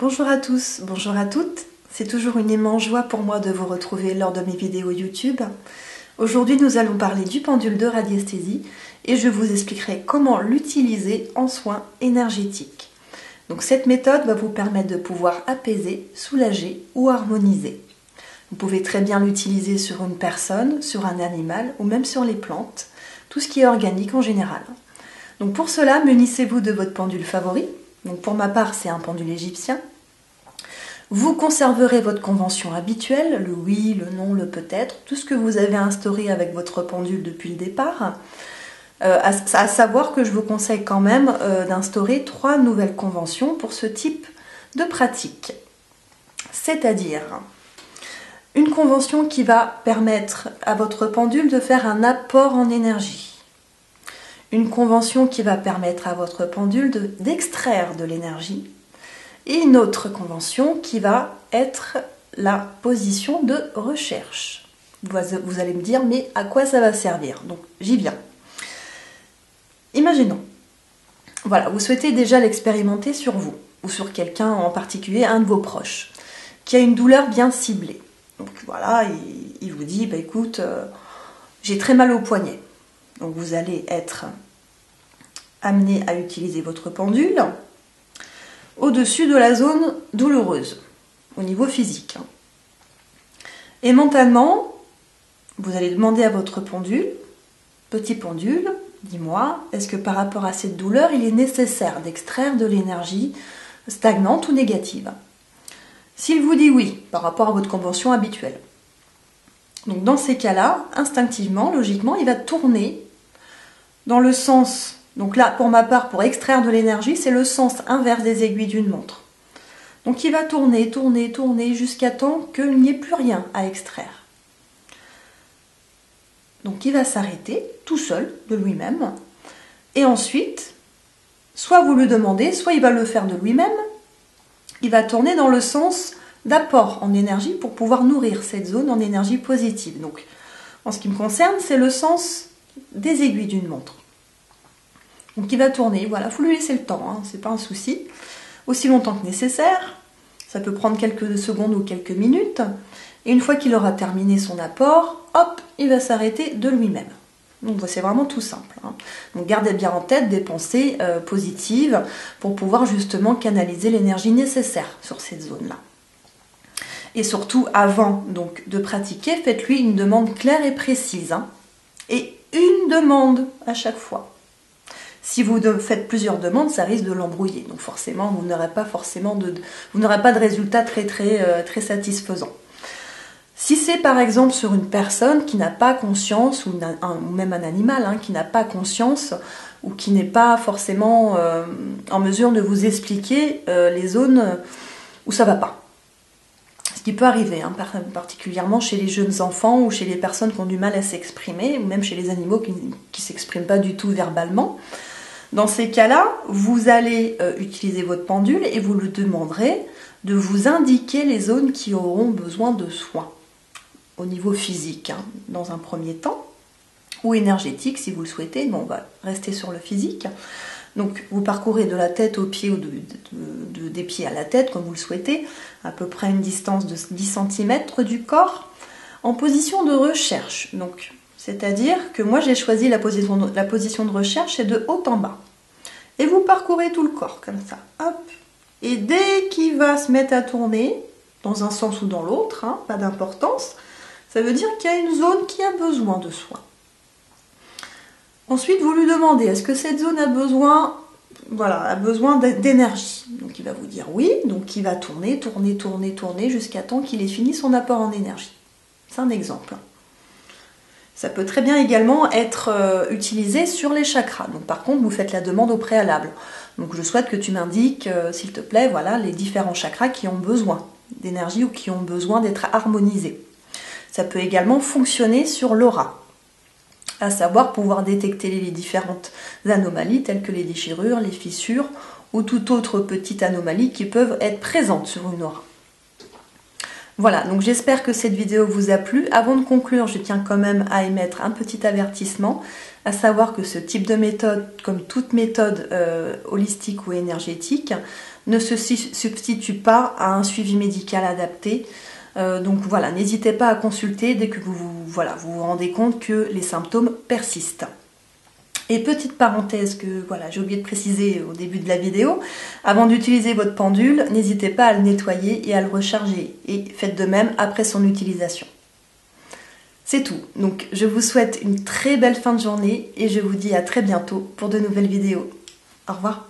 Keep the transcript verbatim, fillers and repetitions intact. Bonjour à tous, bonjour à toutes. C'est toujours une immense joie pour moi de vous retrouver lors de mes vidéos YouTube. Aujourd'hui, nous allons parler du pendule de radiesthésie et je vous expliquerai comment l'utiliser en soins énergétiques. Donc cette méthode va vous permettre de pouvoir apaiser, soulager ou harmoniser. Vous pouvez très bien l'utiliser sur une personne, sur un animal ou même sur les plantes, tout ce qui est organique en général. Donc pour cela, munissez-vous de votre pendule favori. Donc pour ma part, c'est un pendule égyptien. Vous conserverez votre convention habituelle, le oui, le non, le peut-être, tout ce que vous avez instauré avec votre pendule depuis le départ. Euh, à, à savoir que je vous conseille quand même euh, d'instaurer trois nouvelles conventions pour ce type de pratique. C'est-à-dire une convention qui va permettre à votre pendule de faire un apport en énergie. Une convention qui va permettre à votre pendule d'extraire de, de l'énergie, et une autre convention qui va être la position de recherche. Vous, vous allez me dire, mais à quoi ça va servir? Donc j'y viens. Imaginons, voilà, vous souhaitez déjà l'expérimenter sur vous, ou sur quelqu'un en particulier, un de vos proches, qui a une douleur bien ciblée. Donc voilà, il, il vous dit, bah écoute, euh, j'ai très mal au poignet. Donc vous allez être amené à utiliser votre pendule au-dessus de la zone douloureuse, au niveau physique. Et mentalement, vous allez demander à votre pendule, petit pendule, dis-moi, est-ce que par rapport à cette douleur, il est nécessaire d'extraire de l'énergie stagnante ou négative? S'il vous dit oui, par rapport à votre convention habituelle. Donc dans ces cas-là, instinctivement, logiquement, il va tourner dans le sens, donc là pour ma part, pour extraire de l'énergie, c'est le sens inverse des aiguilles d'une montre. Donc il va tourner, tourner, tourner jusqu'à temps qu'il n'y ait plus rien à extraire. Donc il va s'arrêter tout seul, de lui-même, et ensuite, soit vous lui demandez, soit il va le faire de lui-même, il va tourner dans le sens d'apport en énergie pour pouvoir nourrir cette zone en énergie positive. Donc, en ce qui me concerne, c'est le sens des aiguilles d'une montre. Donc, il va tourner. Voilà, il faut lui laisser le temps, hein, c'est pas un souci. Aussi longtemps que nécessaire. Ça peut prendre quelques secondes ou quelques minutes. Et une fois qu'il aura terminé son apport, hop, il va s'arrêter de lui-même. Donc, c'est vraiment tout simple, hein. Donc, gardez bien en tête des pensées euh, positives pour pouvoir justement canaliser l'énergie nécessaire sur cette zone-là. Et surtout, avant donc, de pratiquer, faites-lui une demande claire et précise. Hein, et une demande à chaque fois. Si vous faites plusieurs demandes, ça risque de l'embrouiller. Donc forcément, vous n'aurez pas forcément de, vous n'aurez pas de résultat très, très, euh, très satisfaisant. Si c'est par exemple sur une personne qui n'a pas conscience, ou, un, un, ou même un animal hein, qui n'a pas conscience, ou qui n'est pas forcément euh, en mesure de vous expliquer euh, les zones où ça ne va pas. Ce qui peut arriver, hein, particulièrement chez les jeunes enfants ou chez les personnes qui ont du mal à s'exprimer, ou même chez les animaux qui ne s'expriment pas du tout verbalement. Dans ces cas-là, vous allez euh, utiliser votre pendule et vous le demanderez de vous indiquer les zones qui auront besoin de soins, au niveau physique, hein, dans un premier temps, ou énergétique si vous le souhaitez, mais on va rester sur le physique. Donc vous parcourez de la tête aux pieds ou de, de, de, des pieds à la tête comme vous le souhaitez, à peu près une distance de dix centimètres du corps, en position de recherche. Donc, c'est-à-dire que moi j'ai choisi la position, de, la position de recherche, c'est de haut en bas. Et vous parcourez tout le corps comme ça, hop. Et dès qu'il va se mettre à tourner, dans un sens ou dans l'autre, hein, pas d'importance, ça veut dire qu'il y a une zone qui a besoin de soins. Ensuite, vous lui demandez, est-ce que cette zone a besoin, voilà, a besoin d'énergie? Donc il va vous dire oui, donc il va tourner, tourner, tourner, tourner, jusqu'à temps qu'il ait fini son apport en énergie. C'est un exemple. Ça peut très bien également être euh, utilisé sur les chakras. Donc par contre, vous faites la demande au préalable. Donc je souhaite que tu m'indiques, euh, s'il te plaît, voilà, les différents chakras qui ont besoin d'énergie ou qui ont besoin d'être harmonisés. Ça peut également fonctionner sur l'aura, à savoir pouvoir détecter les différentes anomalies telles que les déchirures, les fissures ou toute autre petite anomalie qui peuvent être présentes sur une aura. Voilà, donc j'espère que cette vidéo vous a plu. Avant de conclure, je tiens quand même à émettre un petit avertissement, à savoir que ce type de méthode, comme toute méthode euh, holistique ou énergétique, ne se substitue pas à un suivi médical adapté. Euh, donc voilà, n'hésitez pas à consulter dès que vous vous, voilà, vous vous rendez compte que les symptômes persistent. Et petite parenthèse que voilà, j'ai oublié de préciser au début de la vidéo, avant d'utiliser votre pendule, n'hésitez pas à le nettoyer et à le recharger. Et faites de même après son utilisation. C'est tout. Donc je vous souhaite une très belle fin de journée et je vous dis à très bientôt pour de nouvelles vidéos. Au revoir.